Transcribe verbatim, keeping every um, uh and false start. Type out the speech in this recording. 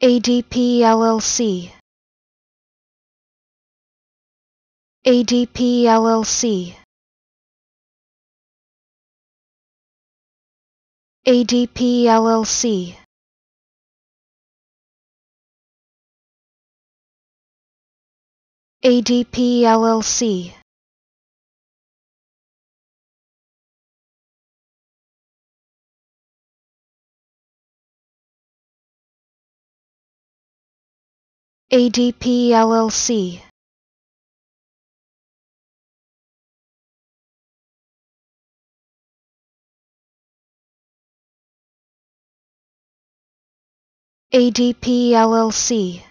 A D P L L C. A D P L L C. A D P L L C. A D P L L C. A D P L L C. A D P L L C.